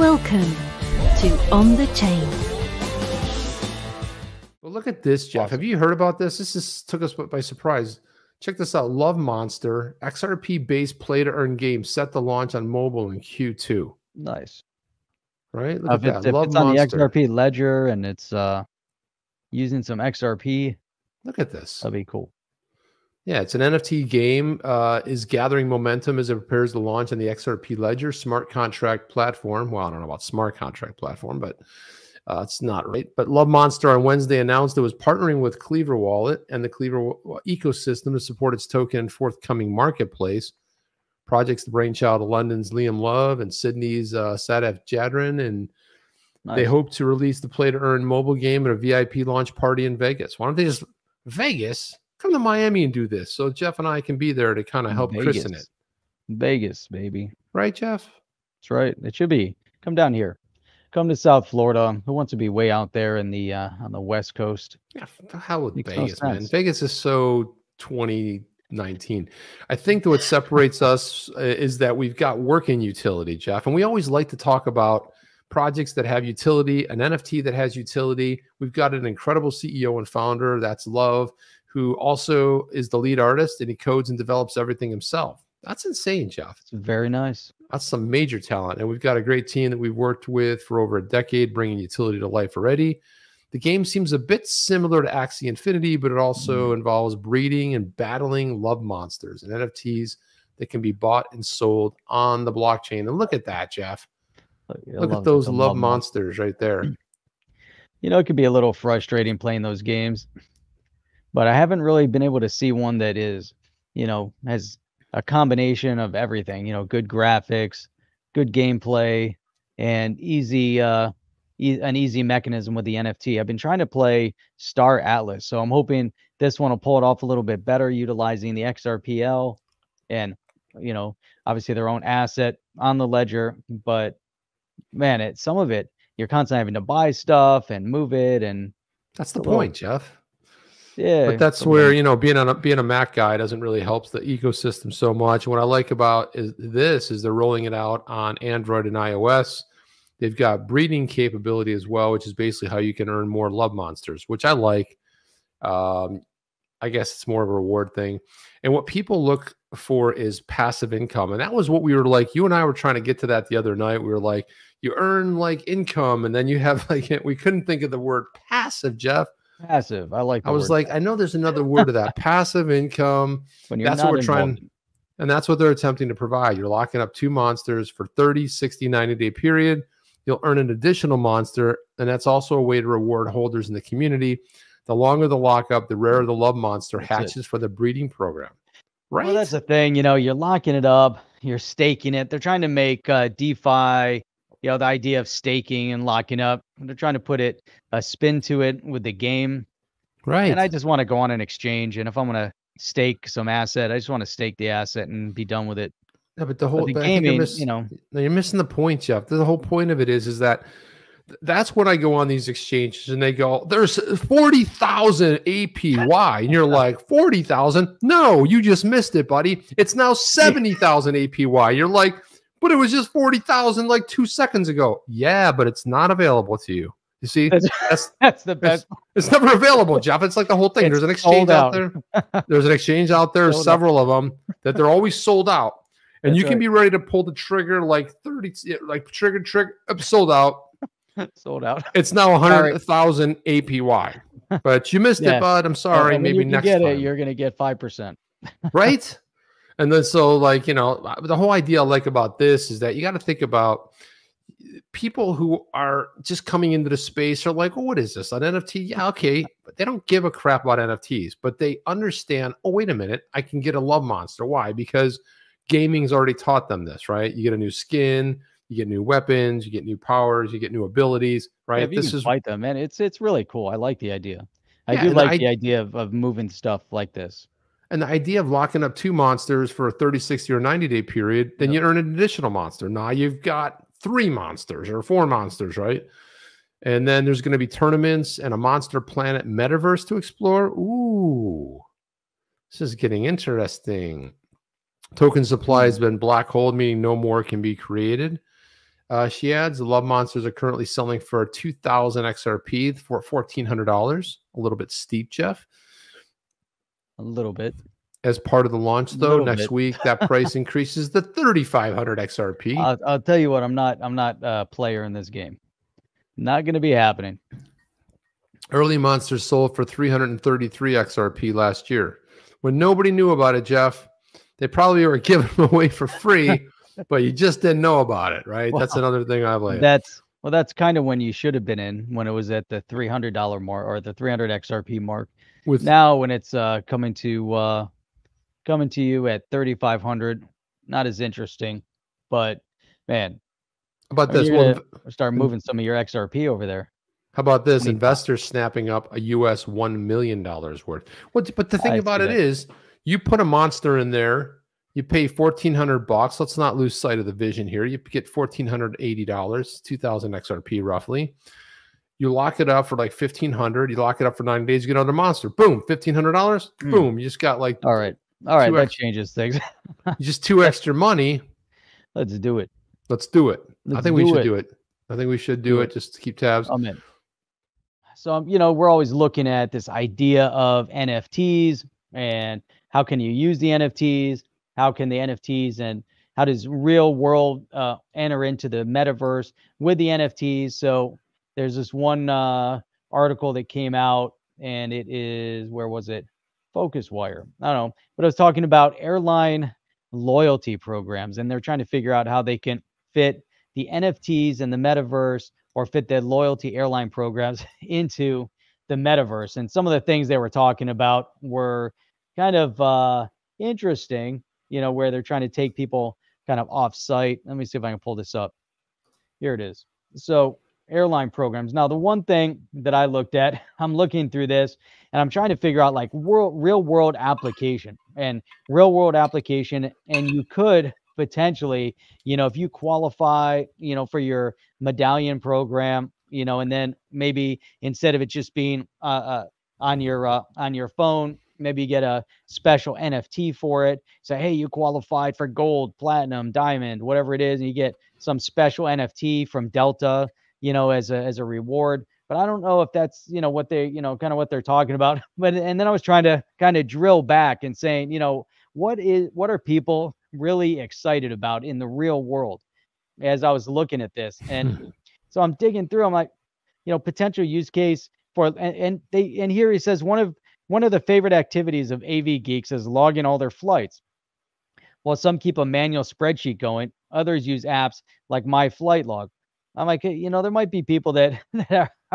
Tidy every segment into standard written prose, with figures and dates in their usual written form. Welcome to On the Chain. Well, look at this, Jeff. Have you heard about this? This is, took us by surprise. Check this out. Love Monster, XRP-based play-to-earn game set to launch on mobile in Q2. Nice. Right? Look at that. Love it's Monster. On the XRP ledger, and it's using some XRP. Look at this. That'd be cool. Yeah, it's an NFT game, is gathering momentum as it prepares to launch on the XRP ledger smart contract platform. Well, I don't know about smart contract platform, but it's not right. But Love Monster on Wednesday announced it was partnering with Cleaver Wallet and the Cleaver ecosystem to support its token and forthcoming marketplace. Projects the brainchild of London's Liam Love and Sydney's Sataf Jadron, and nice. They hope to release the play-to-earn mobile game at a VIP launch party in Vegas. Why don't they just Vegas? Come to Miami and do this, so Jeff and I can be there to kind of help Vegas. Christen it. Vegas, baby. Right, Jeff? That's right. It should be. Come down here. Come to South Florida. Who wants to be way out there in the on the West Coast? Yeah, how with Vegas, man? Vegas is so 2019. I think that what separates us is that we've got working utility, Jeff, and we always like to talk about projects that have utility, an NFT that has utility. We've got an incredible CEO and founder. That's Love, who also is the lead artist, and he codes and develops everything himself. That's insane, Jeff. It's very nice. That's some major talent. And we've got a great team that we've worked with for over a decade, bringing utility to life already. The game seems a bit similar to Axie Infinity, but it also involves breeding and battling love monsters and NFTs that can be bought and sold on the blockchain. And look at that, Jeff. Look at those love monsters right there. You know, it could be a little frustrating playing those games, but I haven't really been able to see one that is, you know, has a combination of everything, you know, good graphics, good gameplay, and easy, an easy mechanism with the NFT. I've been trying to play Star Atlas, so I'm hoping this one will pull it off a little bit better, utilizing the XRPL and, you know, obviously their own asset on the ledger. But man, it, some of it, you're constantly having to buy stuff and move it, and that's the point, Jeff. Yeah, but that's where, you know, being a Mac guy doesn't really help the ecosystem so much. What I like about is this is they're rolling it out on Android and iOS. They've got breeding capability as well, which is basically how you can earn more love monsters, which I like. I guess it's more of a reward thing. And what people look for is passive income. And that was what we were like, you and I were trying to get to that the other night. We were like, you earn like income, and then you have like, we couldn't think of the word passive, Jeff. Passive. I like. I was like, I know there's another word to that. Passive income. That's what we're trying, and that's what they're attempting to provide. You're locking up two monsters for 30, 60, 90-day period. You'll earn an additional monster, and that's also a way to reward holders in the community. The longer the lockup, the rarer the love monster hatches for the breeding program. Right. Well, that's the thing. You know, you're locking it up. You're staking it. They're trying to make DeFi. You know, the idea of staking and locking up, they're trying to put it a spin to it with the game. Right. And I just want to go on an exchange. And if I'm going to stake some asset, I just want to stake the asset and be done with it. Yeah, but the whole gaming, you know, you're missing the point, Jeff. The whole point of it is that that's when I go on these exchanges and they go, there's 40,000 APY. And you're like, 40,000? No, you just missed it, buddy. It's now 70,000 APY. You're like, but it was just 40,000 like 2 seconds ago. Yeah, but it's not available to you. You see, that's the best. It's never available, Jeff. It's like the whole thing. There's an exchange out there. There's an exchange out there, several of them, that they're always sold out. And you can be ready to pull the trigger like 30, like trigger, sold out. Sold out. It's now 100,000 APY. But you missed it, bud. I'm sorry. Maybe next time. You're going to get 5%. Right? And then so, like, you know, the whole idea I like about this is that you got to think about people who are just coming into the space are like, oh, what is this? An NFT? Yeah, okay. But they don't give a crap about NFTs, but they understand, oh, wait a minute, I can get a love monster. Why? Because gaming's already taught them this, right? You get a new skin, you get new weapons, you get new powers, you get new abilities, right? Yeah, this is fight them, man. It's really cool. I like the idea. I do like the idea of moving stuff like this. And the idea of locking up two monsters for a 30, 60, or 90-day period, then you earn an additional monster. Now you've got three monsters or four monsters, right? And then there's going to be tournaments and a monster planet metaverse to explore. Ooh, this is getting interesting. Token supply has been black hole, meaning no more can be created. She adds, the Love Monsters are currently selling for 2,000 XRP for $1,400. A little bit steep, Jeff. A little bit. As part of the launch, though, next week that price increases to 3,500 XRP. I'll tell you what, I'm not a player in this game. Not going to be happening. Early Monsters sold for 333 XRP last year. When nobody knew about it, Jeff, they probably were giving them away for free, but you just didn't know about it, right? Well, that's another thing I've like. That's kind of when you should have been in, when it was at the $300 mark or the 300 XRP mark. With now, when it's coming to you at 3,500, not as interesting, but man, how about this? Well, start moving some of your XRP over there. How about this? Investors snapping up a US $1 million worth. What? But the thing about it is, you put a monster in there, you pay $1,400. Let's not lose sight of the vision here. You get $1,480, 2,000 XRP roughly. You lock it up for like $1,500. You lock it up for 90 days. You get another monster. Boom, $1,500. Boom, you just got like all right. That changes things. Just two extra money. Let's do it. Let's do it. I think we should do it. I think we should do it just to keep tabs. I'm in. So you know, we're always looking at this idea of NFTs and how can you use the NFTs. How can the NFTs and how does real world enter into the metaverse with the NFTs? So there's this one article that came out, and it is, where was it? Focuswire. I don't know, but I was talking about airline loyalty programs, and they're trying to figure out how they can fit the NFTs and the metaverse, or fit their loyalty airline programs into the metaverse. And some of the things they were talking about were kind of interesting. You know, where they're trying to take people kind of off site. Let me see if I can pull this up. Here it is. So airline programs. Now, the one thing that I looked at, I'm looking through this and I'm trying to figure out like real world application and real world application. And you could potentially, you know, if you qualify, you know, for your medallion program, you know, and then maybe instead of it just being on your phone, maybe you get a special NFT for it. Say, hey, you qualified for gold, platinum, diamond, whatever it is, and you get some special NFT from Delta, you know, as a reward. But I don't know if that's, you know, what they, you know, kind of what they're talking about. But and then I was trying to kind of drill back and saying, you know, what are people really excited about in the real world? As I was looking at this, and so I'm digging through. I'm like, you know, potential use case for and here he says one of the favorite activities of AV geeks is logging all their flights. While some keep a manual spreadsheet going, others use apps like My Flight Log. I'm like, hey, you know, there might be people that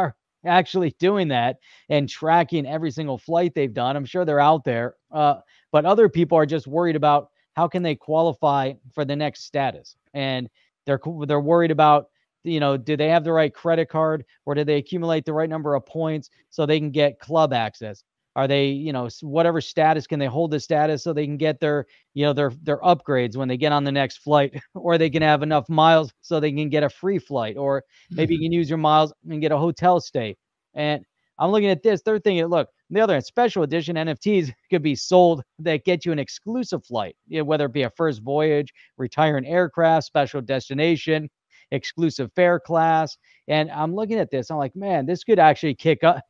are actually doing that and tracking every single flight they've done. I'm sure they're out there, but other people are just worried about how can they qualify for the next status, and they're worried about, you know, do they have the right credit card, or do they accumulate the right number of points so they can get club access? Are they, you know, whatever status, can they hold the status so they can get their, you know, their upgrades when they get on the next flight, or they can have enough miles so they can get a free flight, or maybe you can use your miles and get a hotel stay. And I'm looking at this, third thing, look, the other special edition NFTs could be sold that get you an exclusive flight, you know, whether it be a first voyage, retiring aircraft, special destination, exclusive fare class. And I'm looking at this, I'm like, man, this could actually kick in,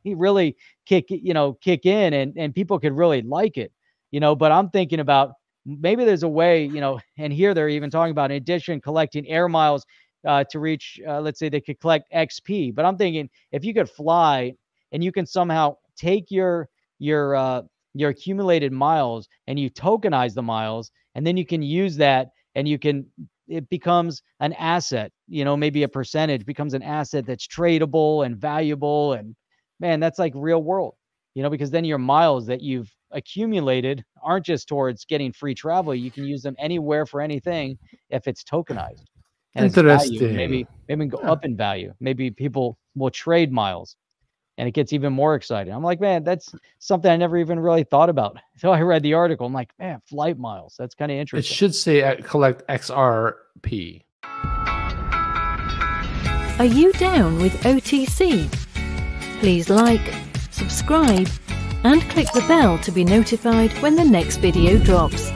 and people could really like it, you know. But I'm thinking about maybe there's a way, you know, and here they're even talking about, in addition, collecting air miles to reach, let's say they could collect XP. But I'm thinking if you could fly and you can somehow take your accumulated miles and you tokenize the miles, and then you can use that, and you can, it becomes an asset, you know, maybe a percentage becomes an asset that's tradable and valuable. And man, that's like real world, you know, because then your miles that you've accumulated aren't just towards getting free travel. You can use them anywhere for anything if it's tokenized. And interesting. It's value, maybe go up in value. Maybe people will trade miles, and it gets even more exciting. I'm like, man, that's something I never even really thought about. So I read the article. I'm like, man, flight miles. That's kind of interesting. It should say collect XRP. Are you down with OTC? Please like, subscribe, and click the bell to be notified when the next video drops.